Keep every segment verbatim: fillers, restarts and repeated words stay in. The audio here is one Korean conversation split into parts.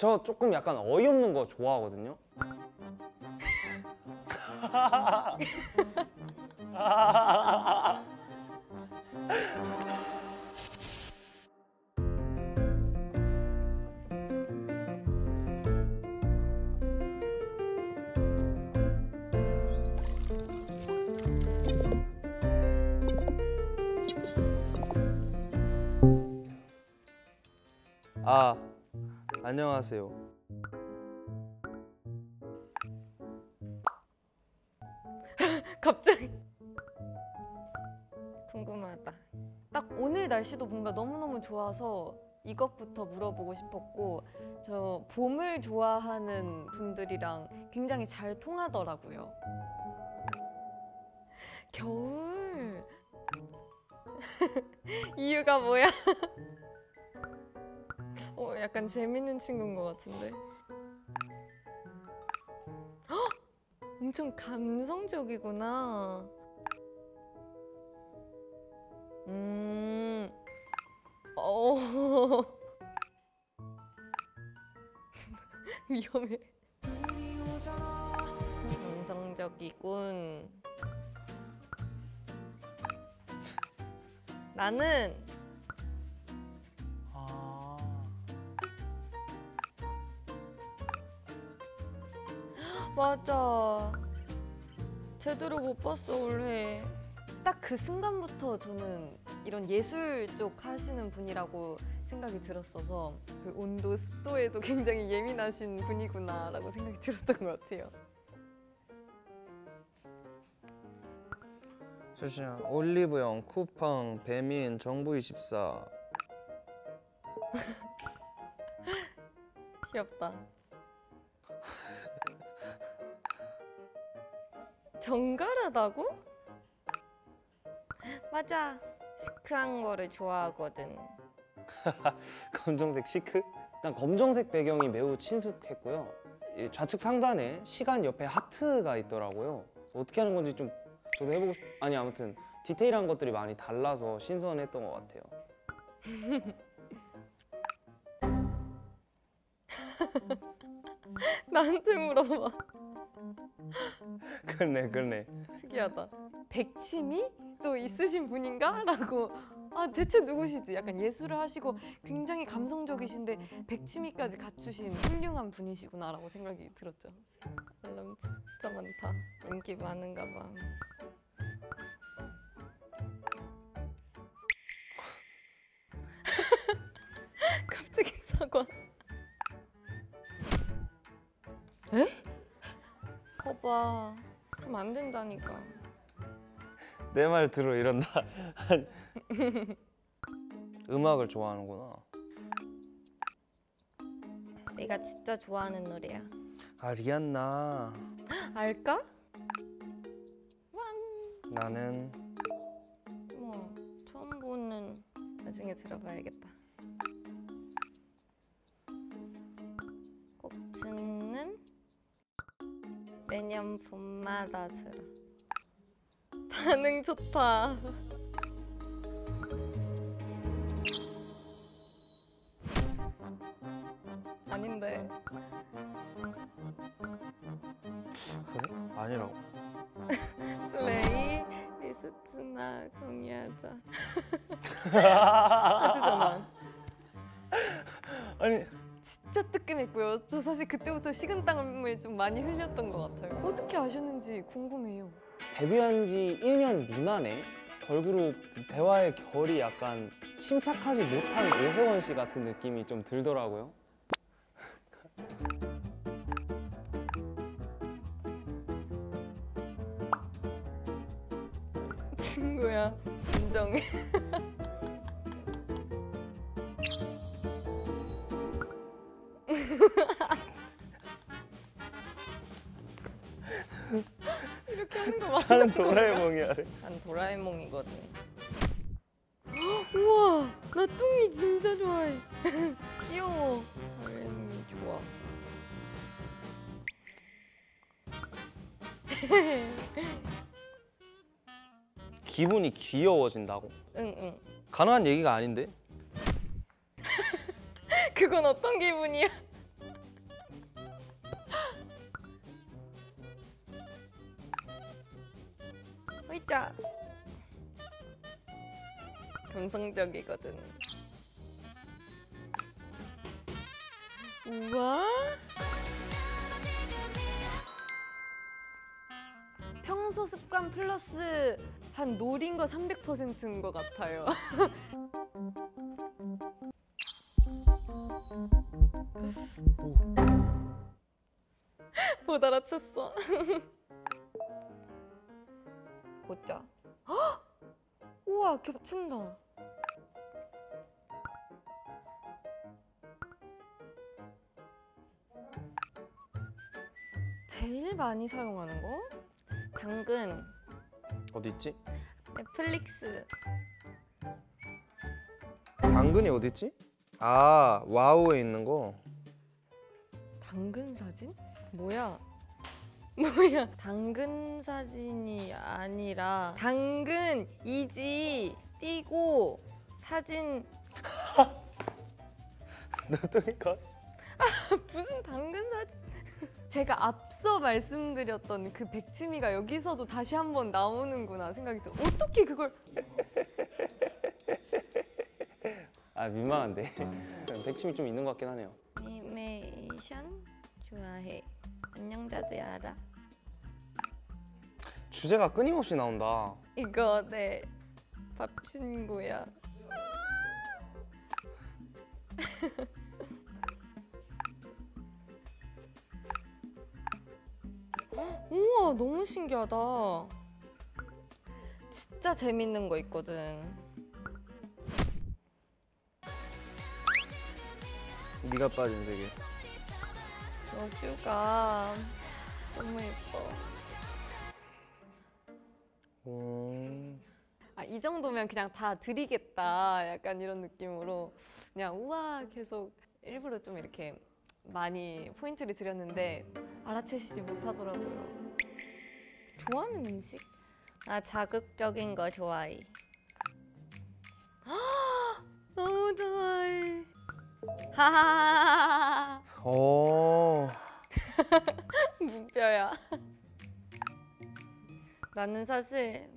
저 조금 약간 어이없는 거 좋아하거든요. 아, 안녕하세요. 갑자기 궁금하다. 딱 오늘 날씨도 뭔가 너무너무 좋아서 이것부터 물어보고 싶었고, 저 봄을 좋아하는 분들이랑 굉장히 잘 통하더라고요. 겨울? 이유가 뭐야? 어, 약간 재밌는 친구인 것 같은데. 헉! 엄청 감성적이구나. 음, 어, 위험해. 감성적이군. 나는. 맞아. 제대로 못 봤어, 올해. 딱 그 순간부터 저는 이런 예술 쪽 하시는 분이라고 생각이 들었어서, 그 온도, 습도에도 굉장히 예민하신 분이구나 라고 생각이 들었던 것 같아요. 잠시만, 올리브영, 쿠팡, 배민, 정부이십사. 귀엽다. 정갈하다고? 맞아, 시크한 거를 좋아하거든. 검정색 시크? 일단 검정색 배경이 매우 친숙했고요. 좌측 상단에 시간 옆에 하트가 있더라고요. 어떻게 하는 건지 좀 저도 해보고 싶... 아니, 아무튼 디테일한 것들이 많이 달라서 신선했던 것 같아요. 나한테 물어봐. 그러네, 그러네. 특이하다. 백치미? 또 있으신 분인가? 라고. 아, 대체 누구시지? 약간 예술을 하시고 굉장히 감성적이신데 백치미까지 갖추신 훌륭한 분이시구나 라고 생각이 들었죠. 알람 진짜 많다. 인기 많은가 봐. 갑자기 사과. 에? 거봐, 좀 안 된다니까. 내 말 들어, 이런다. 음악을 좋아하는구나. 내가 진짜 좋아하는 노래야. 아, 리안나. 알까? 왕. 나는 뭐 처음 보는. 나중에 들어봐야겠다. 꼭 듣는. 매년 봄마다 들어. 반응 좋다. 아닌데. 그래? 아니라고. 플레이 리스트나 공유하자. 아주잖아. 아니. 진짜 뜨끔했고요. 저 사실 그때부터 식은땀을 좀 많이 흘렸던 것 같아요. 어떻게 아셨는지 궁금해요. 데뷔한 지 일 년 미만에 걸그룹 대화의 결이 약간 침착하지 못한 오해원 씨 같은 느낌이 좀 들더라고요. 친구야, 인정해. 이렇게 하는 거 맞아? 나는 도라에몽이야. 난 도라에몽이거든. 우와, 나 뚱이 진짜 좋아해. 귀여워. 도라에몽이 좋아. 기분이 귀여워진다고? 응응. 응. 가능한 얘기가 아닌데? 그건 어떤 기분이야? 의자. 감성적이거든. 우와. 평소 습관 플러스 한 노린 거 삼백 퍼센트인 것 같아요. 못 알아챘어. 보자. 헉! 우와, 겹친다. 제일 많이 사용하는 거? 당근. 어디 있지? 넷플릭스. 당근이 어디 있지? 아, 와우에 있는 거. 당근 사진? 뭐야? 뭐야? 당근 사진이 아니라 당근 이지 띄고 사진. 나 또니까. 아, 무슨 당근 사진? 제가 앞서 말씀드렸던 그 백치미가 여기서도 다시 한번 나오는구나 생각이 들어요. 어떻게 그걸... 아, 민망한데. 백치미 좀 있는 것 같긴 하네요. 애니메이션 좋아해. 안녕자두야 알아. 주제가 끊임없이 나온다. 이거 내 밥 친구야. 우와, 너무 신기하다. 진짜 재밌는 거 있거든. 네가 빠진 세계. 여주가 너무 예뻐. 음... 아, 이 정도면 그냥 다 드리겠다. 약간 이런 느낌으로 그냥 우와 계속 일부러 좀 이렇게 많이 포인트를 드렸는데 알아채시지 못하더라고요. 좋아하는 음식? 아, 자극적인 거 좋아해. 너무 좋아해. 하하하하하. 오. 무뼈야. 나는 사실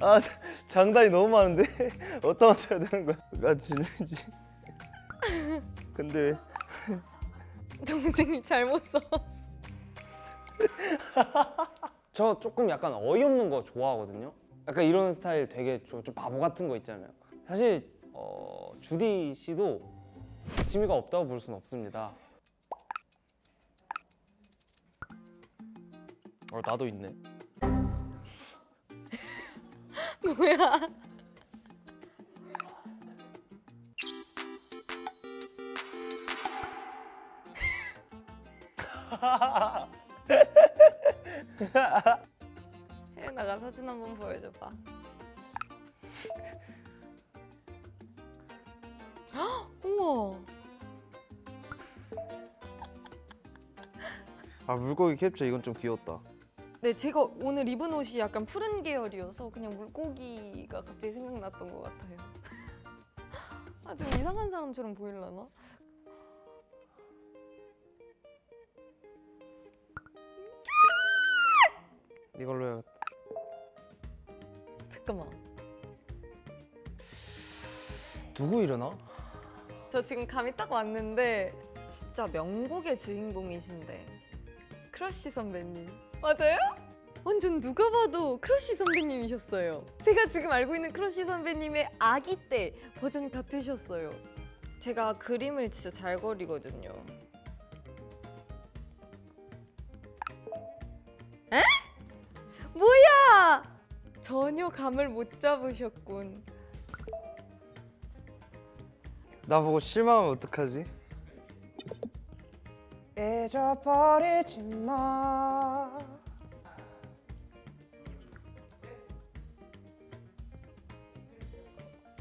아, 자, 장단이 너무 많은데 어디다 맞춰야 되는 거야? 나 지내지. 근데 동생이 잘못 써왔어. 저 조금 약간 어이없는 거 좋아하거든요. 약간 이런 스타일 되게 좀, 좀 바보 같은 거 있잖아요. 사실 어, 주디 씨도 백치미가 없다고 볼 수는 없습니다. 어, 나도 있네. 뭐야? 혜은아가 사진 한번 보여줘봐. 우와. 아, 물고기 캡처 이건 좀 귀엽다. 네, 제가 오늘 입은 옷이 약간 푸른 계열이어서 그냥 물고기가 갑자기 생각났던 것 같아요. 아, 좀 이상한 사람처럼 보이려나? 이걸로 해야겠다. 잠깐만. 누구 이러나? 저 지금 감이 딱 왔는데 진짜 명곡의 주인공이신데 크러쉬 선배님 맞아요? 완전 누가 봐도 크러쉬 선배님이셨어요. 제가 지금 알고 있는 크러쉬 선배님의 아기 때 버전 같으셨어요. 제가 그림을 진짜 잘 그리거든요. 에? 뭐야! 전혀 감을 못 잡으셨군. 나보고 실망하면 어떡하지? 잊어버리지 마.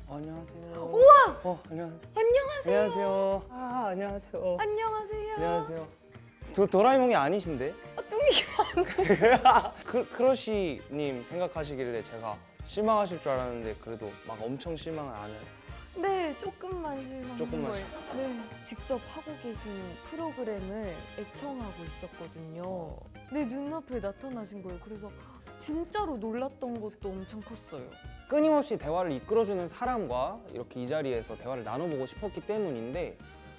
안녕하세요. 우와! 어, 안녕. 안녕하세요. 안녕하세요. 아, 안녕하세요. 안녕하세요. 안녕하세요. 도, 도라에몽이 아니신데? 그, 크러쉬님 생각하시길래 제가 실망하실 줄 알았는데 그래도 막 엄청 실망은 안 해요. 네, 조금만 실망한 조금만 거예요. 네, 직접 하고 계신 프로그램을 애청하고 있었거든요. 내 눈앞에 나타나신 거예요. 그래서 진짜로 놀랐던 것도 엄청 컸어요. 끊임없이 대화를 이끌어주는 사람과 이렇게 이 자리에서 대화를 나눠보고 싶었기 때문인데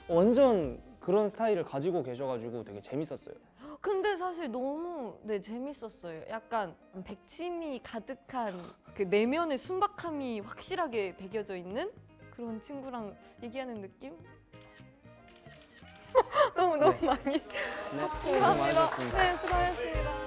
완전 그런 스타일을 가지고 계셔가지고 되게 재밌었어요. 근데 사실 너무 네 재밌었어요. 약간 백치미 가득한 그 내면의 순박함이 확실하게 배겨져 있는 그런 친구랑 얘기하는 느낌? 너무 너무 네. 많이 네, 감사합니다. 수고하셨습니다. 네, 수고하셨습니다.